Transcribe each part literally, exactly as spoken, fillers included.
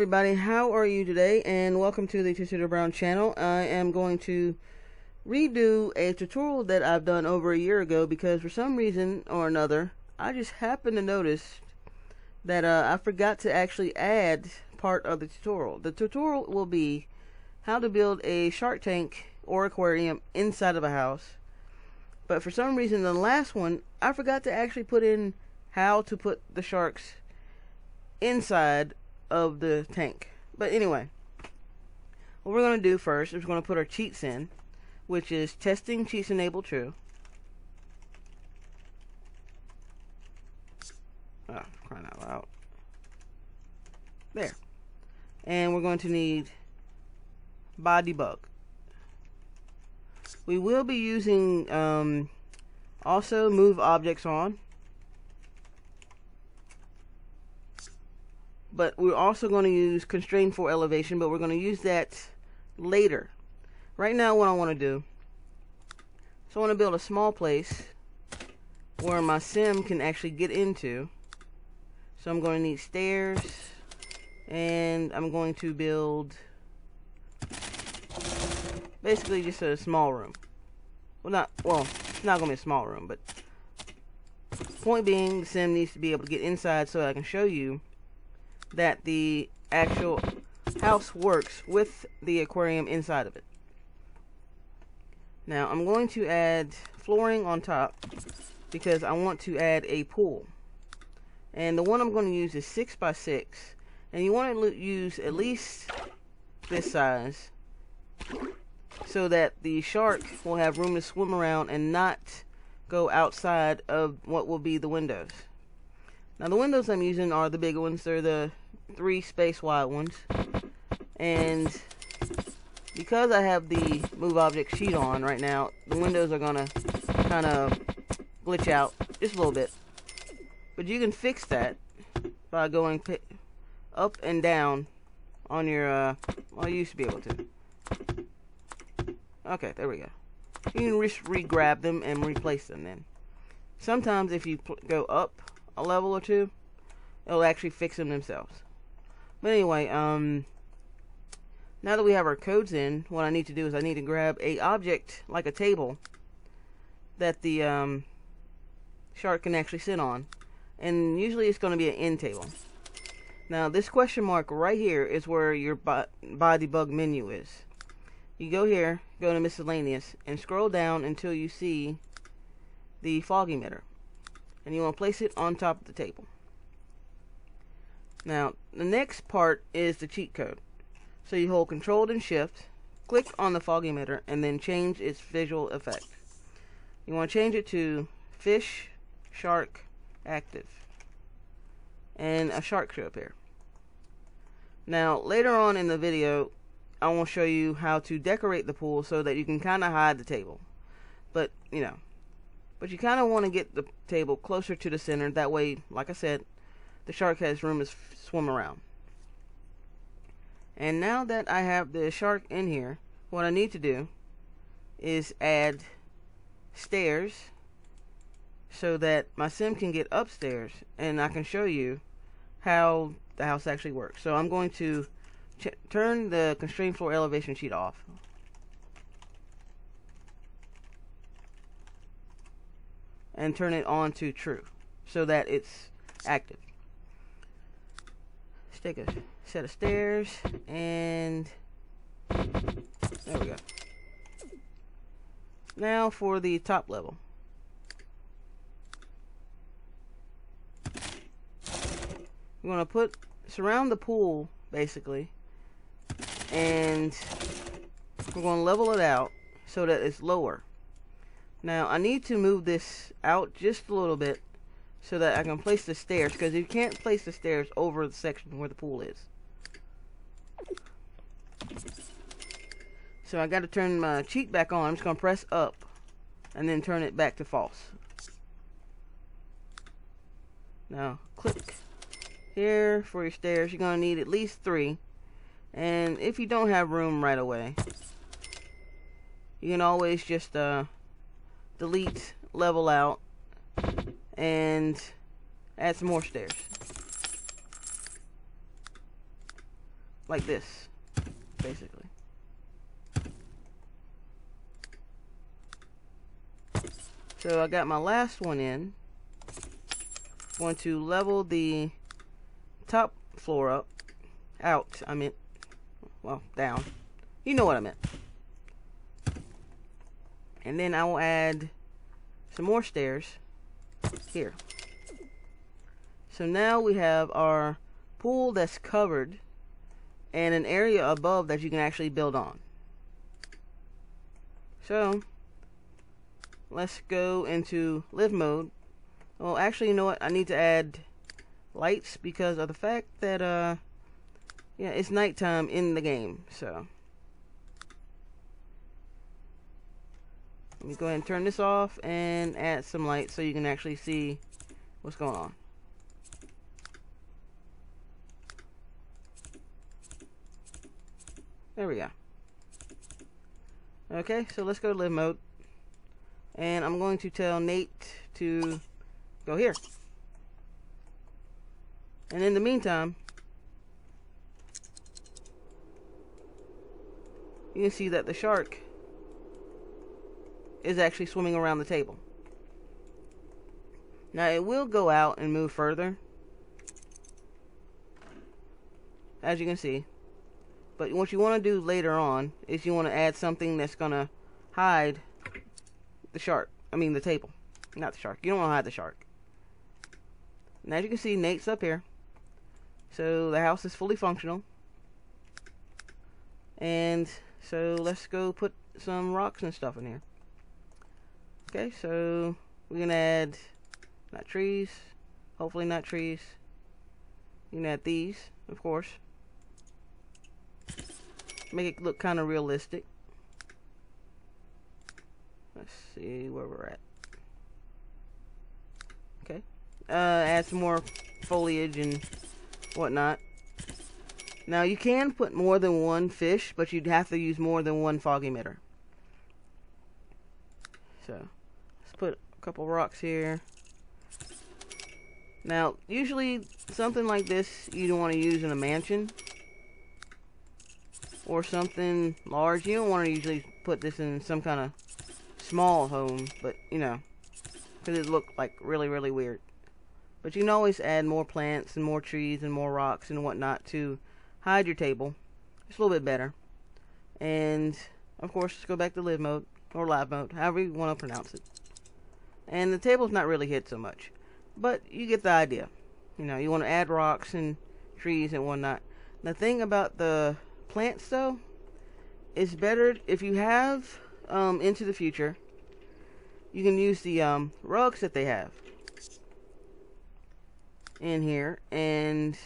everybody, how are you today, and welcome to the Tisuto Brown channel. I am going to redo a tutorial that I've done over a year ago because for some reason or another I just happened to notice that uh, I forgot to actually add part of the tutorial. The tutorial will be how to build a shark tank or aquarium inside of a house, but for some reason the last one I forgot to actually put in how to put the sharks inside of the tank. But anyway, what we're going to do first is we're going to put our cheats in, which is testing cheats enabled true. Oh, crying out loud. There. And we're going to need BUYDEBUG. We will be using um, also move objects on, but we're also going to use CONSTRAINFLOORELEVATION, but we're going to use that later. Right now what I want to do, so I want to build a small place where my sim can actually get into. So I'm going to need stairs, and I'm going to build basically just a small room. Well, not, well, it's not going to be a small room, but point being, the sim needs to be able to get inside so I can show you that the actual house works with the aquarium inside of it. Now I'm going to add flooring on top because I want to add a pool, and the one I'm going to use is six by six, and you want to use at least this size so that the shark will have room to swim around and not go outside of what will be the windows. Now the windows I'm using are the big ones. They're the three space wide ones. And because I have the move object sheet on right now, the windows are gonna kind of glitch out just a little bit. But you can fix that by going up and down on your, uh, well, you used to be able to. Okay, there we go. You can just re-grab them and replace them then. Sometimes if you go up a level or two, it'll actually fix them themselves. But anyway, um, now that we have our codes in, what I need to do is I need to grab a object like a table that the um, shark can actually sit on, and usually it's going to be an end table. Now this question mark right here is where your BUYDEBUG menu is. You go here, go to miscellaneous, and scroll down until you see the fog emitter, and you want to place it on top of the table. Now the next part is the cheat code, so you hold control and shift, click on the fog emitter, and then change its visual effect. You want to change it to fish shark active, and a shark should appear. Now later on in the video I will show you how to decorate the pool so that you can kind of hide the table, but you know But you kind of want to get the table closer to the center. That way, like I said, the shark has room to swim around. And now that I have the shark in here, what I need to do is add stairs so that my sim can get upstairs, and I can show you how the house actually works. So I'm going to ch turn the constraint floor elevation sheet off. And turn it on to true so that it's active. Let's take a set of stairs, and there we go. Now for the top level. We're going to put surround the pool basically, and we're going to level it out so that it's lower. Now I need to move this out just a little bit so that I can place the stairs, because you can't place the stairs over the section where the pool is. So I got to turn my cheat back on. I'm just going to press up and then turn it back to false. Now click here for your stairs. You're going to need at least three, and if you don't have room right away, you can always just uh, delete level out and add some more stairs. like this, basically. So I got my last one in. Going to level the top floor up, out, I meant, well, down. You know what I meant. And then I will add some more stairs here. So now we have our pool that's covered and an area above that you can actually build on. So let's go into live mode. Well, actually, you know what? I need to add lights because of the fact that, uh, yeah, it's nighttime in the game. So let me go ahead and turn this off and add some lights so you can actually see what's going on. There we go. Okay, so let's go to live mode. And I'm going to tell Nate to go here. And in the meantime, you can see that the shark is actually swimming around the table. Now it will go out and move further, as you can see. But what you want to do later on is you want to add something that's going to hide the shark. I mean the table. Not the shark. You don't want to hide the shark. And as you can see, Nate's up here. So the house is fully functional. And so let's go put some rocks and stuff in here. Okay, so we're going to add not trees. Hopefully not trees. You can add these, of course. Make it look kind of realistic. Let's see where we're at. Okay. Uh, add some more foliage and whatnot. Now you can put more than one fish, but you'd have to use more than one fog emitter. So let's put a couple rocks here. Now usually something like this you don't want to use in a mansion or something large. You don't want to usually put this in some kind of small home, but you know, because it looked like really really weird. But you can always add more plants and more trees and more rocks and whatnot to hide your table. It's a little bit better. And of course, let's go back to live mode or live mode, however you want to pronounce it. And the table's not really hit so much, but you get the idea. You know, you want to add rocks and trees and whatnot. The thing about the plants though, it's better if you have Um, Into the Future, you can use the um, rugs that they have in here and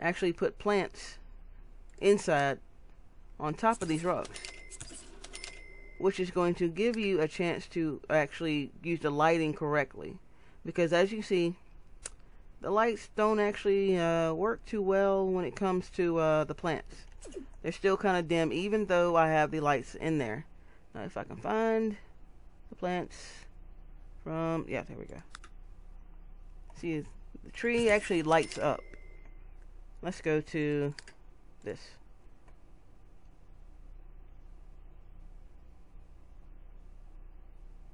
actually put plants inside on top of these rugs, which is going to give you a chance to actually use the lighting correctly, because as you see, the lights don't actually uh, work too well when it comes to uh, the plants. They're still kind of dim even though I have the lights in there. Now if I can find the plants from, yeah, there we go. See, the tree actually lights up. Let's go to this.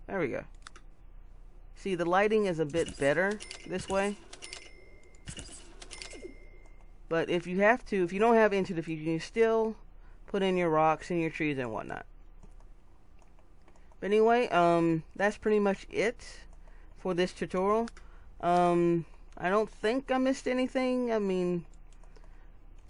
There we go. See, the lighting is a bit better this way. But if you have to, if you don't have Into the Future, you can still put in your rocks and your trees and whatnot. But anyway, um, that's pretty much it for this tutorial. Um, I don't think I missed anything. I mean,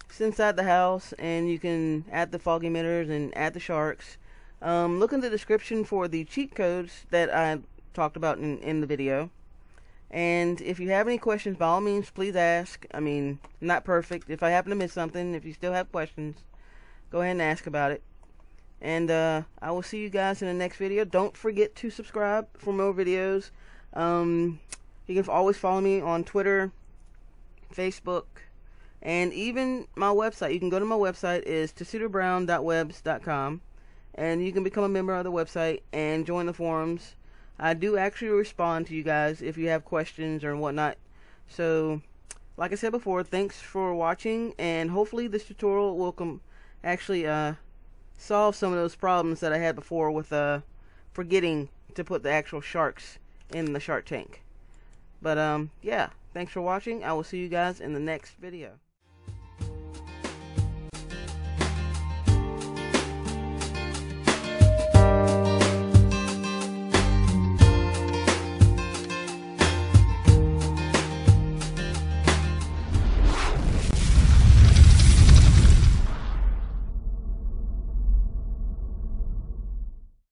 it's inside the house, and you can add the fog emitters and add the sharks. Um, look in the description for the cheat codes that I talked about in, in the video. And if you have any questions, by all means, please ask. I mean, not perfect. If I happen to miss something, if you still have questions, go ahead and ask about it. And uh, I will see you guys in the next video. Don't forget to subscribe for more videos. Um, you can always follow me on Twitter, Facebook, and even my website. You can go to my website. It's tisuto brown dot webs dot com. And you can become a member of the website and join the forums. I do actually respond to you guys if you have questions or whatnot. So like I said before, thanks for watching, and hopefully this tutorial will come actually uh, solve some of those problems that I had before with uh, forgetting to put the actual sharks in the Shark Tank. But um, yeah, thanks for watching. I will see you guys in the next video.